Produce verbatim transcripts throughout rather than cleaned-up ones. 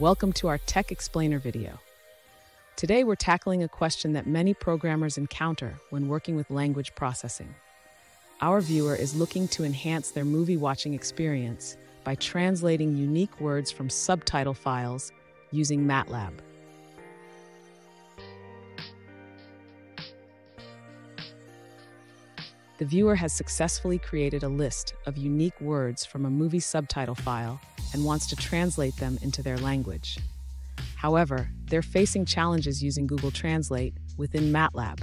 Welcome to our Tech Explainer video. Today we're tackling a question that many programmers encounter when working with language processing. Our viewer is looking to enhance their movie watching experience by translating unique words from subtitle files using MATLAB. The viewer has successfully created a list of unique words from a movie subtitle file and wants to translate them into their language. However, they're facing challenges using Google Translate within MATLAB,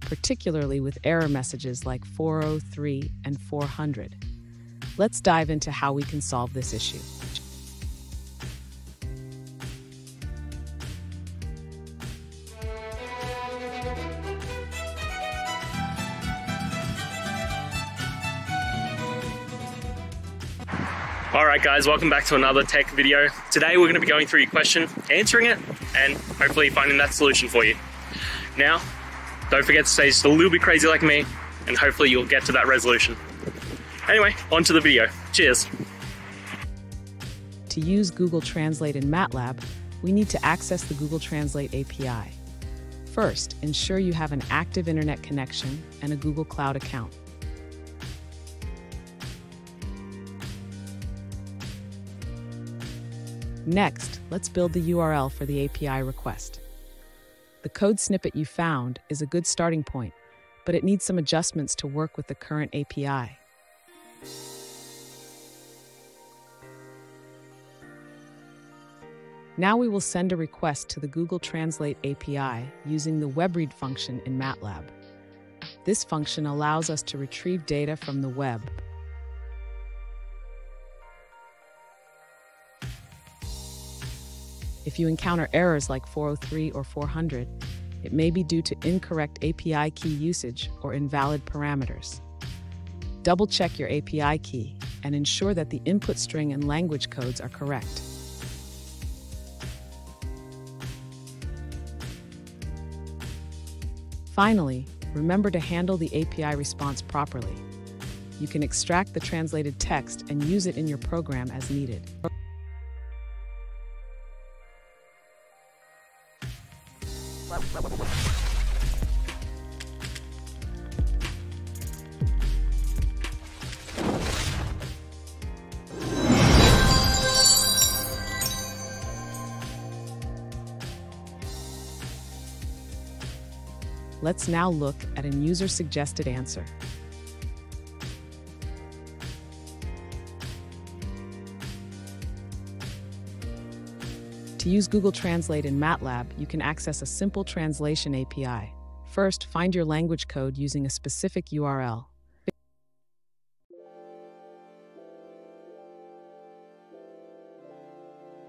particularly with error messages like four oh three and four hundred. Let's dive into how we can solve this issue. All right guys, welcome back to another tech video. Today we're going to be going through your question, answering it, and hopefully finding that solution for you. Now, don't forget to stay just a little bit crazy like me, and hopefully you'll get to that resolution. Anyway, on to the video. Cheers. To use Google Translate in MATLAB, we need to access the Google Translate A P I. First, ensure you have an active internet connection and a Google Cloud account. Next, let's build the U R L for the A P I request. The code snippet you found is a good starting point, but it needs some adjustments to work with the current A P I. Now we will send a request to the Google Translate A P I using the web read function in MATLAB. This function allows us to retrieve data from the web. If you encounter errors like four oh three or four hundred, it may be due to incorrect A P I key usage or invalid parameters. Double-check your A P I key and ensure that the input string and language codes are correct. Finally, remember to handle the A P I response properly. You can extract the translated text and use it in your program as needed. Let's now look at an user-suggested answer. To use Google Translate in MATLAB, you can access a simple translation A P I. First, find your language code using a specific U R L.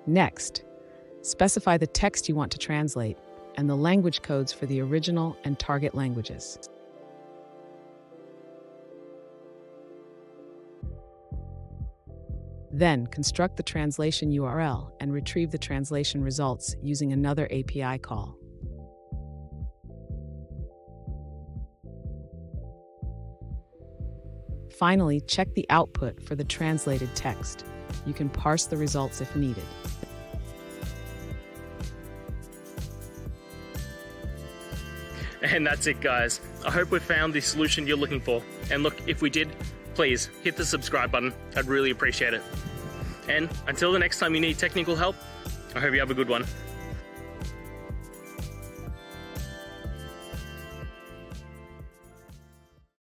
Next, specify the text you want to translate and the language codes for the original and target languages. Then, construct the translation U R L and retrieve the translation results using another A P I call. Finally, check the output for the translated text. You can parse the results if needed. And that's it, guys. I hope we found the solution you're looking for. And look, if we did, please hit the subscribe button. I'd really appreciate it. And until the next time you need technical help, I hope you have a good one.